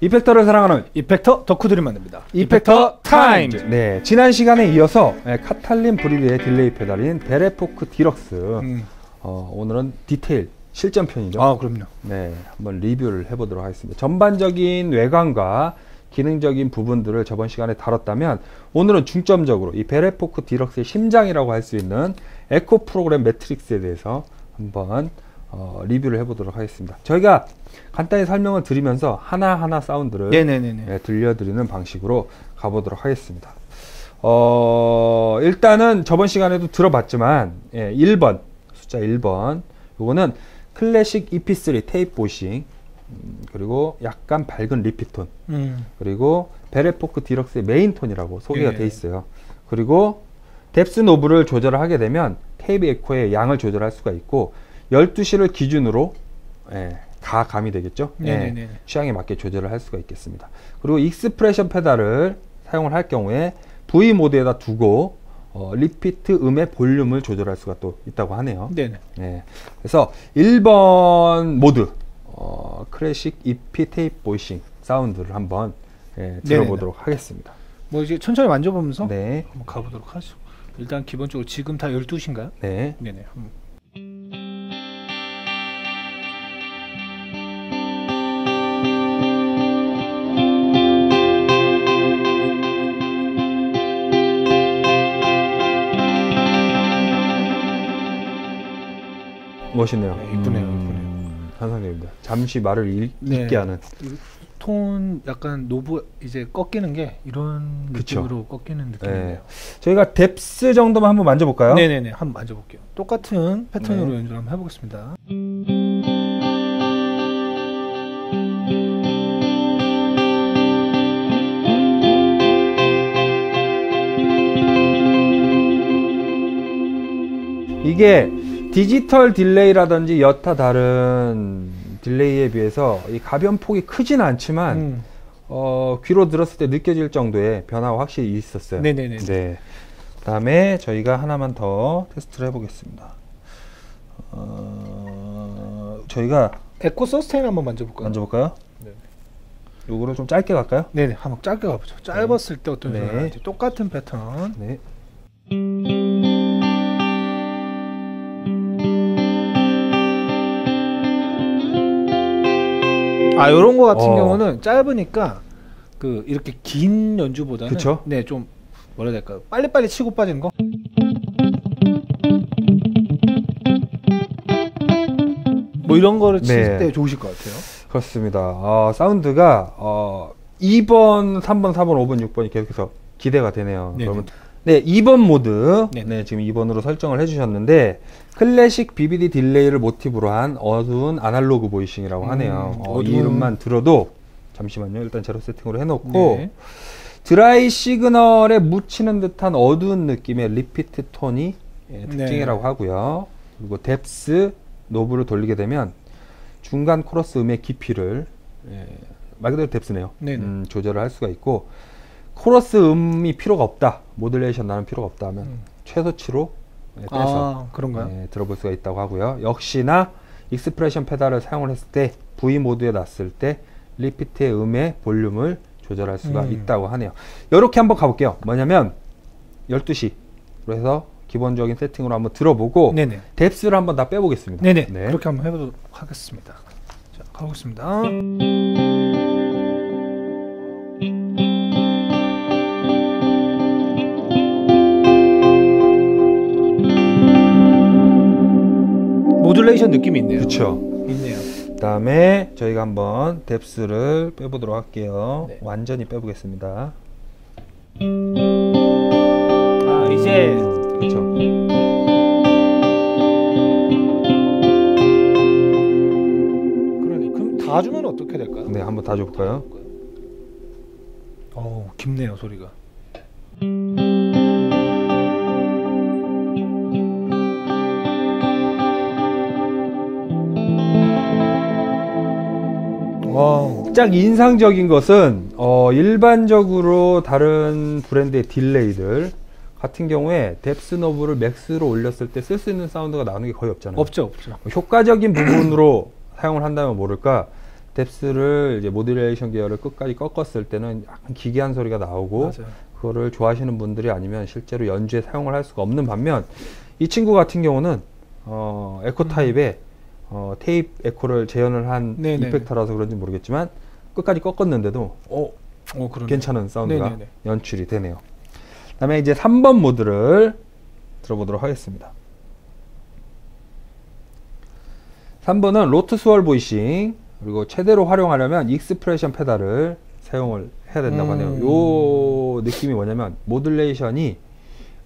이펙터를 사랑하는 이펙터 덕후들이 만듭니다. 이펙터 타임! 네, 지난 시간에 이어서 카탈린 브리드의 딜레이 페달인 벨 에포크 디럭스 오늘은 디테일, 실전편이죠. 아, 그럼요. 네, 한번 리뷰를 해보도록 하겠습니다. 전반적인 외관과 기능적인 부분들을 저번 시간에 다뤘다면 오늘은 중점적으로 이 벨 에포크 디럭스의 심장이라고 할 수 있는 에코 프로그램 매트릭스에 대해서 한번 리뷰를 해보도록 하겠습니다. 저희가 간단히 설명을 드리면서 하나하나 사운드를 네, 들려드리는 방식으로 가보도록 하겠습니다. 일단은 저번 시간에도 들어봤지만 1번, 숫자 1번 요거는 클래식 EP3 테이프 보싱, 그리고 약간 밝은 리피톤, 그리고 벨 에포크 디럭스의 메인톤이라고 소개가 돼 있어요. 그리고 뎁스 노브를 조절을 하게 되면 테이프 에코의 양을 조절할 수가 있고 12시를 기준으로 가감이 되겠죠. 취향에 맞게 조절을 할 수가 있겠습니다. 그리고 익스프레션 페달을 사용을 할 경우에 V 모드에다 두고 리피트 음의 볼륨을 조절할 수가 또 있다고 하네요. 그래서 1번 모드 클래식 EP 테이프 보이싱 사운드를 한번 들어보도록 하겠습니다. 뭐 이제 천천히 만져보면서 한번 가보도록 하죠. 일단 기본적으로 지금 다 12시인가요? 네네. 멋있네요. 이쁘네요. 환상적입니다. 잠시 말을 잊게 하는 톤, 약간 노브 이제 꺾이는 게 이런 느낌으로 꺾이는 느낌이네요. 저희가 뎁스 정도만 한번 만져볼까요? 네네네, 한번 만져볼게요. 똑같은 패턴으로 연주를 한번 해보겠습니다. 이게 디지털 딜레이라든지 여타 다른 딜레이에 비해서 이 가변 폭이 크진 않지만 귀로 들었을 때 느껴질 정도의 변화가 확실히 있었어요. 그 다음에 저희가 하나만 더 테스트를 해보겠습니다. 저희가 에코 서스테인 한번 만져볼까요? 요거를 좀 짧게 갈까요? 한번 짧게 가보죠. 짧았을 때 어떤 변화인지. 똑같은 패턴. 아, 요런 거 같은 경우는 짧으니까 그 이렇게 긴 연주보다는 좀 뭐라 해야 될까요? 빨리빨리 치고 빠지는 거? 뭐 이런 거를 칠 때 좋으실 것 같아요. 그렇습니다. 사운드가 2번, 3번, 4번, 5번, 6번이 계속해서 기대가 되네요. 그러면 2번 모드, 지금 2번으로 설정을 해주셨는데 클래식 BBD 딜레이를 모티브로 한 어두운 아날로그 보이싱이라고 하네요. 이 이름만 들어도, 잠시만요, 일단 제로 세팅으로 해놓고 드라이 시그널에 묻히는 듯한 어두운 느낌의 리피트 톤이 특징이라고 하고요. 그리고 뎁스 노브를 돌리게 되면 중간 코러스 음의 깊이를 말 그대로 뎁스네요. 조절을 할 수가 있고, 코러스 음이 필요가 없다, 모듈레이션 나는 필요가 없다 하면 최소치로 떼서 들어볼 수가 있다고 하고요. 역시나 익스프레션 페달을 사용을 했을 때 V 모드에 놨을 때 리피트의 음의 볼륨을 조절할 수가 있다고 하네요. 이렇게 한번 가볼게요. 뭐냐면 12시로 해서 기본적인 세팅으로 한번 들어보고 뎁스를 한번 다 빼보겠습니다. 그렇게 한번 해보도록 하겠습니다. 자, 가보겠습니다. 모듈레이션 느낌이 있네요. 그 다음에 저희가 한번 뎁스를 빼보도록 할게요. 완전히 빼보겠습니다. 아, 이제 그럼 다 주면 어떻게 될까요? 한번 다 줘볼까요? 어우, 깊네요, 소리가. 짝 인상적인 것은 일반적으로 다른 브랜드의 딜레이들 같은 경우에 뎁스 노브를 맥스로 올렸을 때 쓸 수 있는 사운드가 나오는 게 거의 없잖아요. 효과적인 부분으로 사용을 한다면 모를까, 뎁스를 이제 모듈레이션 계열을 끝까지 꺾었을 때는 약간 기괴한 소리가 나오고 맞아요. 그거를 좋아하시는 분들이 아니면 실제로 연주에 사용을 할 수가 없는 반면 이 친구 같은 경우는 에코 타입의 테이프 에코를 재현을 한 네네네. 이펙터라서 그런지 모르겠지만 끝까지 꺾었는데도 괜찮은 사운드가 네네네. 연출이 되네요. 그 다음에 이제 3번 모드를 들어보도록 하겠습니다. 3번은 로트 스월 보이싱, 그리고 제대로 활용하려면 익스프레션 페달을 사용을 해야 된다고 하네요. 요 느낌이 뭐냐면 모듈레이션이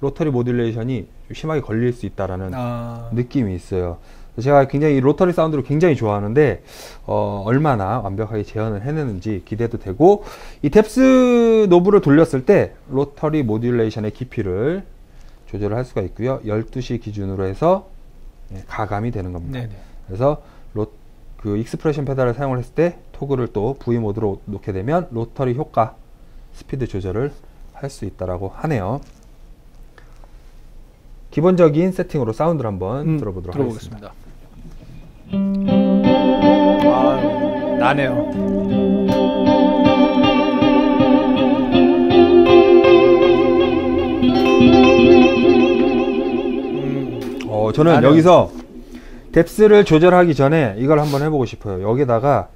로터리 모듈레이션이 심하게 걸릴 수 있다라는 느낌이 있어요. 제가 굉장히 로터리 사운드를 굉장히 좋아하는데 얼마나 완벽하게 재현을 해내는지 기대도 되고, 이 뎁스 노브를 돌렸을 때 로터리 모듈레이션의 깊이를 조절을 할 수가 있고요. 12시 기준으로 해서 가감이 되는 겁니다. 네네. 그래서 그 익스프레션 페달을 사용을 했을 때 토글을 또 V 모드로 놓게 되면 로터리 효과 스피드 조절을 할 수 있다라고 하네요. 기본적인 세팅으로 사운드를 한번 들어보도록 하겠습니다. 아, 나네요. 저는 나는 여기서 뎁스를 조절하기 전에 이걸 한번 해보고 싶어요. 여기다가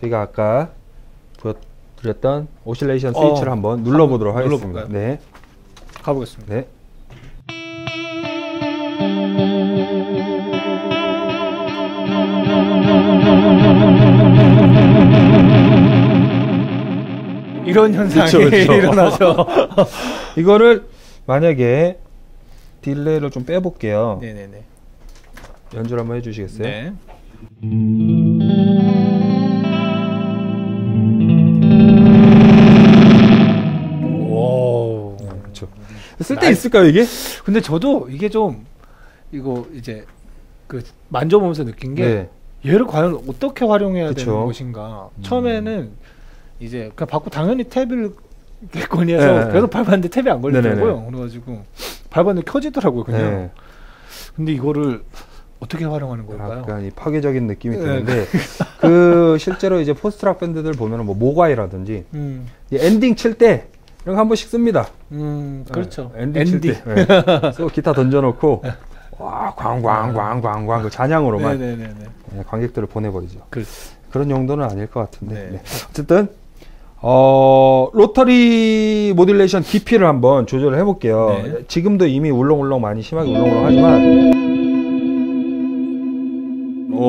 저희가 아까 보여드렸던 오실레이션 스위치를 한번 눌러보도록 하겠습니다. 네, 가보겠습니다. 네. 이런 현상이 그쵸. 일어나죠. 이거를 만약에 딜레이를 좀 빼볼게요. 네네네. 연주를 한번 해주시겠어요? 네. 오. 네, 그렇죠. 쓸데 있을까요 이게? 근데 저도 이게 좀 이거 이제 그 만져보면서 느낀 게 얘를 과연 어떻게 활용해야 그쵸. 되는 것인가. 처음에는 이제 그냥 받고 당연히 탭을 객관이어서 계속 밟았는데 탭이 안 걸리더라고요. 네네네. 그래가지고 밟았는데 켜지더라고요 그냥. 네. 근데 이거를 어떻게 활용하는 걸까요? 약간 이 파괴적인 느낌이 드는데 그 실제로 이제 포스트락 밴드들 보면은 뭐 모가이라든지 엔딩 칠 때 이런 거 한 번씩 씁니다. 그렇죠. 엔딩 칠 때. 네. 기타 던져놓고 와 광광광광광 그 잔향으로만 관객들을 보내버리죠. 그렇지. 그런 용도는 아닐 것 같은데. 네. 네. 어쨌든. 로터리 모듈레이션 깊이를 한번 조절을 해볼게요. 네. 지금도 이미 울렁울렁 많이 심하게 울렁울렁 하지만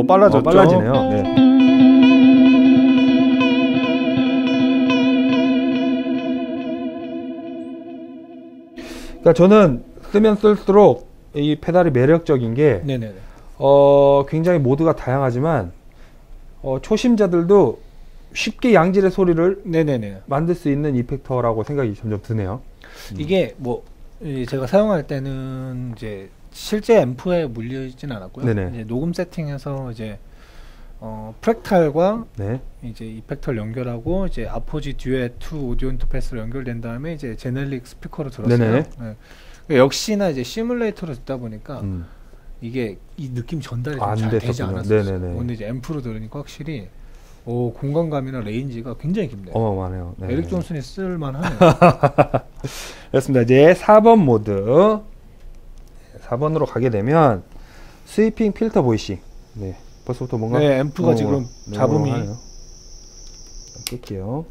빨라졌죠? 빨라지네요. 네. 그러니까 저는 쓰면 쓸수록 이 페달이 매력적인 게 굉장히 모드가 다양하지만 초심자들도 쉽게 양질의 소리를 만들 수 있는 이펙터라고 생각이 점점 드네요. 이게 뭐 제가 사용할 때는 이제 실제 앰프에 물리진 않았고요. 이제 녹음 세팅해서 이제 프랙탈과 이제 이펙터를 연결하고 이제 아포지 듀엣 2 오디오 인터페이스로 연결된 다음에 이제 제넬릭 스피커로 들었어요. 네. 역시나 이제 시뮬레이터로 듣다 보니까 이게 이 느낌 전달이 잘 되지 않았어요. 근데 이제 앰프로 들으니까 확실히 공간감이나 레인지가 굉장히 깊네요. 어마어마하네요. 네. 에릭 존슨이 쓸만하네요. 그렇습니다. 이제 4번 모드 4번으로 가게 되면 스위핑 필터 보이싱. 네. 벌써부터 뭔가 앰프가 지금 잡음이 깰게요.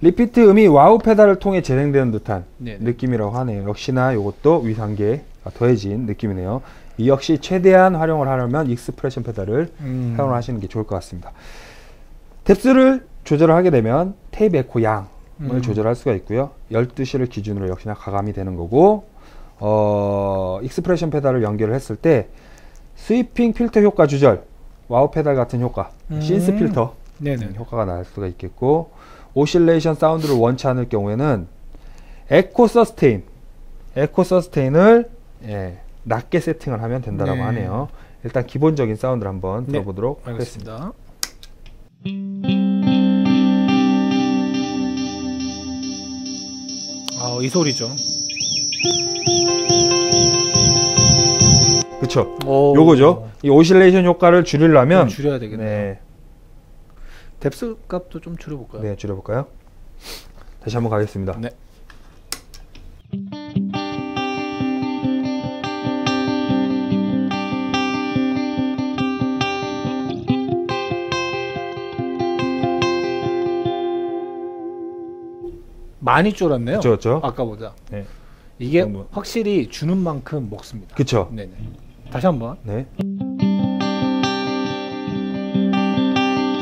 리피트 음이 와우 페달을 통해 재생되는 듯한 느낌이라고 하네요. 역시나 이것도 위상계가 더해진 느낌이네요. 이 역시 최대한 활용을 하려면 익스프레션 페달을 사용을 하시는 게 좋을 것 같습니다. 뎁스를 조절을 하게 되면 테이프 에코 양을 조절할 수가 있고요. 12시를 기준으로 역시나 가감이 되는 거고, 익스프레션 페달을 연결을 했을 때 스위핑 필터 효과 조절, 와우 페달 같은 효과, 신스 필터 효과가 날 수가 있겠고, 오실레이션 사운드를 원치 않을 경우에는 에코 서스테인을 낮게 세팅을 하면 된다라고 하네요. 일단 기본적인 사운드를 한번 들어보도록 하겠습니다. 이 소리죠. 그쵸. 요거죠. 이 오실레이션 효과를 줄이려면 줄여야 되겠네요. 뎁스 값도 좀 줄여볼까요? 네, 줄여볼까요? 다시 한번 가겠습니다. 네. 많이 줄었네요. 그렇죠. 아까보다. 네. 이게 뭐. 확실히 주는 만큼 먹습니다. 그렇죠. 네네. 다시 한번. 네.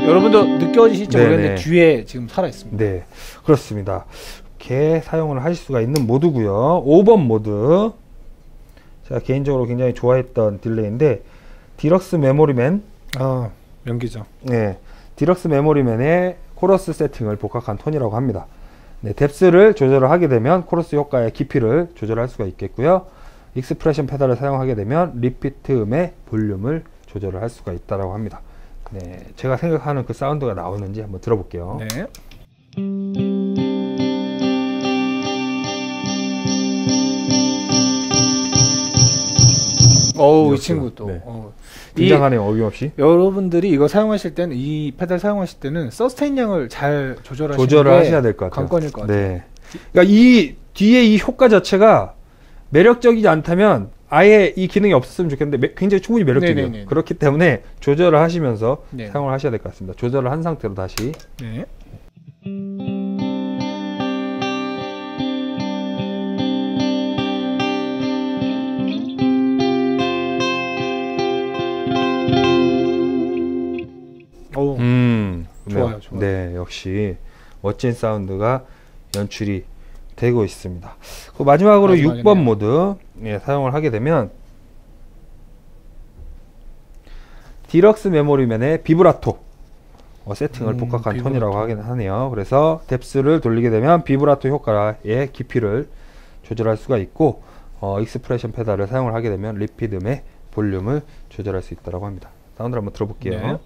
여러분도 느껴지실지 모르겠는데 뒤에 지금 살아있습니다. 네, 그렇습니다. 이렇게 사용을 하실 수가 있는 모드고요. 5번 모드, 제가 개인적으로 굉장히 좋아했던 딜레이인데 디럭스 메모리맨, 아 명기죠. 네, 디럭스 메모리맨의 코러스 세팅을 복각한 톤이라고 합니다. 네, 뎁스를 조절을 하게 되면 코러스 효과의 깊이를 조절할 수가 있겠고요. 익스프레션 페달을 사용하게 되면 리피트 음의 볼륨을 조절을 할 수가 있다고 합니다. 네, 제가 생각하는 그 사운드가 나오는지 한번 들어볼게요. 네. 어우, 이 친구 또. 네. 굉장하네요, 어김없이. 여러분들이 이거 사용하실 때는, 이 페달 사용하실 때는 서스테인량을 잘 조절하셔야 될 것 같아요. 관건일 것 같아요. 네. 그러니까 이 뒤에 이 효과 자체가 매력적이지 않다면 아예 이 기능이 없었으면 좋겠는데 굉장히 충분히 매력적이에요. 네네네. 그렇기 때문에 조절을 하시면서 네. 사용을 하셔야 될 것 같습니다. 조절을 한 상태로 다시 네. 오, 좋아요, 좋아요. 네, 역시 멋진 사운드가 연출이 되고 있습니다. 그 마지막으로 6번 모드 예, 사용을 하게 되면 디럭스 메모리맨의 비브라토 세팅을 복각한 톤이라고 하긴 하네요. 그래서 뎁스를 돌리게 되면 비브라토 효과의 깊이를 조절할 수가 있고 익스프레션 페달을 사용을 하게 되면 리피듬의 볼륨을 조절할 수 있다고 합니다. 사운드를 한번 들어볼게요. 네.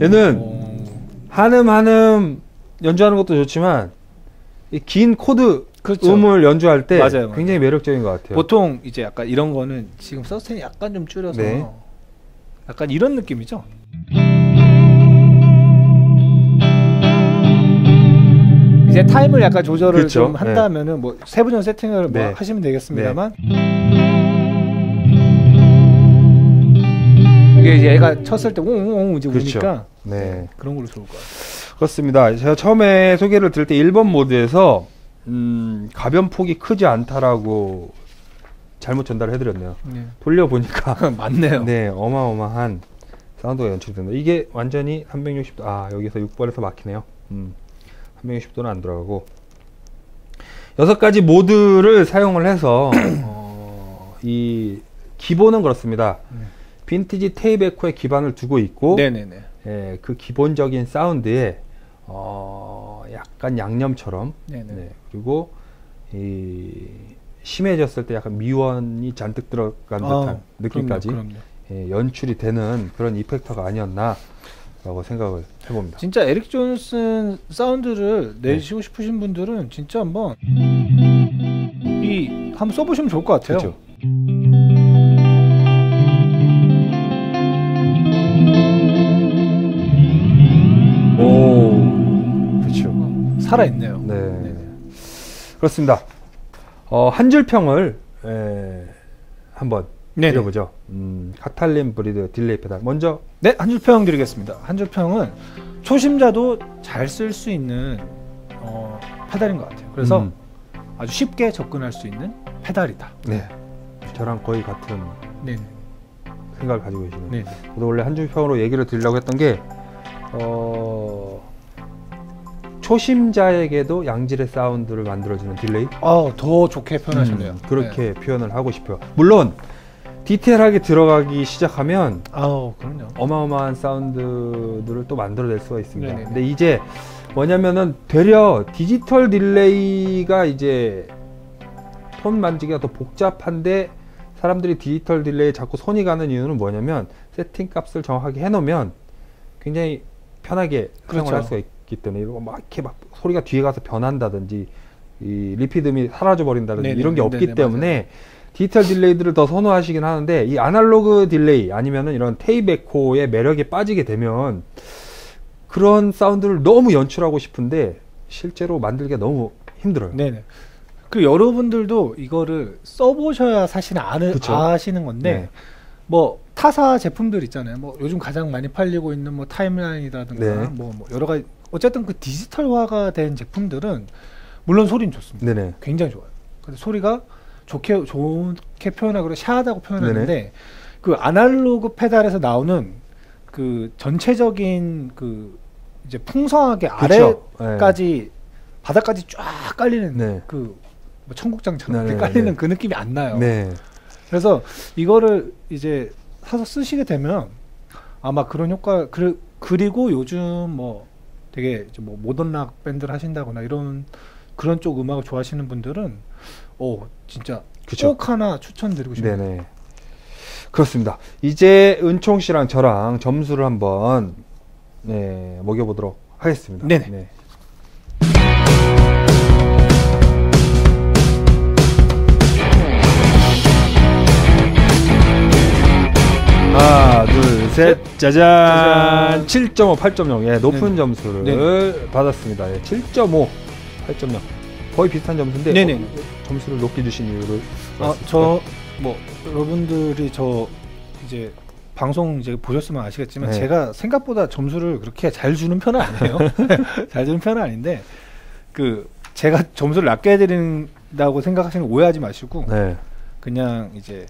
얘는 한음 한음 연주하는 것도 좋지만 이 긴 코드 그렇죠. 음을 연주할 때 맞아요, 굉장히 맞아요. 매력적인 것 같아요. 보통 이제 약간 이런 거는 지금 서스테인 약간 좀 줄여서 네. 약간 이런 느낌이죠. 이제 타임을 약간 조절을 그렇죠. 좀 한다면은 네. 뭐 세부전 세팅을 네. 뭐 하시면 되겠습니다만. 네. 이게 얘가 쳤을 때 웅웅웅 이제 그렇죠. 우니까 네. 그런 걸로 좋을 것 같아요. 그렇습니다. 제가 처음에 소개를 드릴 때 1번 모드에서 가변 폭이 크지 않다라고 잘못 전달을 해드렸네요. 네. 돌려보니까 맞네요. 네, 어마어마한 사운드가 연출된다. 이게 완전히 360도, 아 여기서 6번에서 막히네요. 360도는 안 들어가고 6가지 모드를 사용을 해서 이 기본은 그렇습니다. 네. 빈티지 테이프 에코에 기반을 두고 있고 네네네. 예, 그 기본적인 사운드에 약간 양념처럼 네, 그리고 이 심해졌을 때 약간 미원이 잔뜩 들어간 듯한 느낌까지 예, 연출이 되는 그런 이펙터가 아니었나 라고 생각을 해봅니다. 진짜 에릭 존슨 사운드를 내시고 네. 싶으신 분들은 진짜 한번 써보시면 좋을 것 같아요. 그렇죠. 살아있네요. 네. 네. 그렇습니다. 한 줄 평을 한번 드려보죠. 카탈린 브리드 딜레이 페달 먼저 네, 한 줄 평 드리겠습니다. 한 줄 평은 초심자도 잘 쓸 수 있는 페달인 것 같아요. 그래서 아주 쉽게 접근할 수 있는 페달이다. 네, 저랑 거의 같은 네네. 생각을 가지고 계시네요. 네네. 저도 원래 한 줄 평으로 얘기를 드리려고 했던 게 초심자에게도 양질의 사운드를 만들어주는 딜레이? 더 좋게 표현하셨네요. 그렇게 네. 표현을 하고 싶어요. 물론 디테일하게 들어가기 시작하면 그럼요. 어마어마한 사운드들을 또 만들어낼 수가 있습니다. 네네네. 근데 이제 뭐냐면은 되려 디지털 딜레이가 이제 톤 만지기가 더 복잡한데 사람들이 디지털 딜레이에 자꾸 손이 가는 이유는 뭐냐면 세팅 값을 정확하게 해놓으면 굉장히 편하게 사용을 그렇죠. 할 수가 있고 없기 때문에 막 이렇게 막 소리가 뒤에 가서 변한다든지 이 리피듬이 사라져 버린다든지 이런 게 없기 때문에 맞아요. 디지털 딜레이들을 더 선호하시긴 하는데, 이 아날로그 딜레이 아니면은 이런 테이프 에코의 매력에 빠지게 되면 그런 사운드를 너무 연출하고 싶은데 실제로 만들기가 너무 힘들어요. 네네. 그 여러분들도 이거를 써보셔야 사실 아시는 건데, 네. 뭐 타사 제품들 있잖아요. 뭐 요즘 가장 많이 팔리고 있는 뭐 타임라인이라든가 네. 뭐 여러 가지 어쨌든 그 디지털화가 된 제품들은 물론 소리는 좋습니다. 네네. 굉장히 좋아요. 근데 소리가 좋게 표현하고 샤하다고 표현하는데 네네. 그 아날로그 페달에서 나오는 그 전체적인 그 이제 풍성하게 그쵸. 아래까지 네. 바닥까지 쫙 깔리는 네. 그 뭐 청국장처럼 네네. 깔리는 네네. 그 느낌이 안 나요. 네. 그래서 이거를 이제 사서 쓰시게 되면 아마 그런 효과 그리고 요즘 뭐 되게 뭐 모던 락 밴드를 하신다거나 이런 그런 쪽 음악을 좋아하시는 분들은 진짜 그쵸? 꼭 하나 추천드리고 싶네요. 네네. 그렇습니다. 이제 은총 씨랑 저랑 점수를 한번 네, 먹여보도록 하겠습니다. 네네. 네. 하나, 둘, 셋, 짜잔! 7.5, 8.0. 예, 높은 네네. 점수를 네네. 받았습니다. 예, 7.5, 8.0. 거의 비슷한 점수인데 네네. 점수를 높게 주신 이유를 여러분들이 저 이제 방송 이제 보셨으면 아시겠지만 네. 제가 생각보다 점수를 그렇게 잘 주는 편은 아니에요. 잘 주는 편은 아닌데 그 제가 점수를 낮게 해드린다고 생각하시는 오해하지 마시고 네. 그냥 이제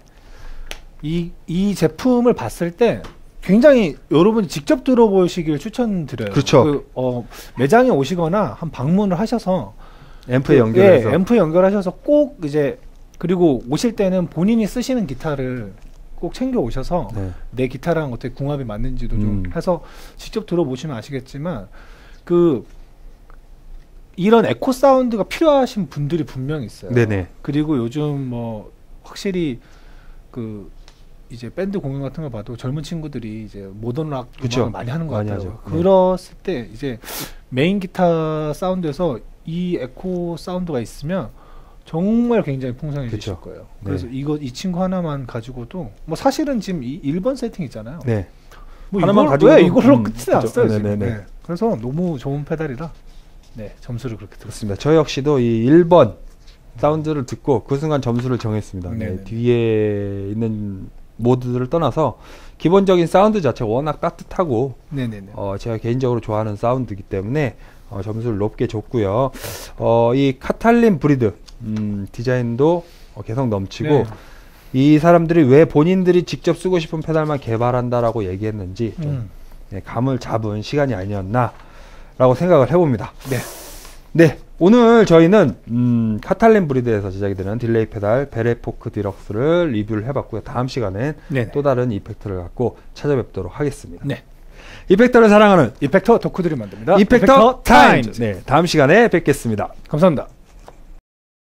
이 제품을 봤을 때 굉장히 여러분이 직접 들어보시길 추천드려요. 그렇죠. 매장에 오시거나 한 방문을 하셔서 앰프에 연결해서 앰프에 연결하셔서 꼭 이제 그리고 오실 때는 본인이 쓰시는 기타를 꼭 챙겨 오셔서 네. 내 기타랑 어떻게 궁합이 맞는지도 좀 해서 직접 들어보시면 아시겠지만 그 이런 에코 사운드가 필요하신 분들이 분명히 있어요. 네네. 그리고 요즘 뭐 확실히 그 이제 밴드 공연 같은 걸 봐도 젊은 친구들이 이제 모던 락 음악을 많이 하는 것 같아요. 하죠. 그랬을 네. 때 이제 메인 기타 사운드에서 이 에코 사운드가 있으면 정말 굉장히 풍성해지실 그쵸. 거예요. 그래서 네. 이 친구 하나만 가지고도 뭐 사실은 지금 1번 세팅 있잖아요. 네. 뭐 하나만 가지고 이걸로 끝이 났어요. 네. 그래서 너무 좋은 페달이라 네, 점수를 그렇게 들었습니다. 저 역시도 이 1번 사운드를 듣고 그 순간 점수를 정했습니다. 네, 뒤에 있는 모드들을 떠나서 기본적인 사운드 자체가 워낙 따뜻하고 제가 개인적으로 좋아하는 사운드이기 때문에 점수를 높게 줬고요. 이 카탈린 브리드 디자인도 개성 넘치고 네. 이 사람들이 왜 본인들이 직접 쓰고 싶은 페달만 개발한다라고 얘기했는지 좀 감을 잡은 시간이 아니었나 라고 생각을 해봅니다. 네. 네. 오늘 저희는 카탈린 브리드에서 제작이 되는 딜레이 페달 벨 에포크 디럭스를 리뷰를 해봤고요. 다음 시간엔 네네. 또 다른 이펙터를 갖고 찾아뵙도록 하겠습니다. 네. 이펙터를 사랑하는 이펙터 덕후들이 만듭니다. 이펙터 타임! 네, 다음 시간에 뵙겠습니다. 감사합니다.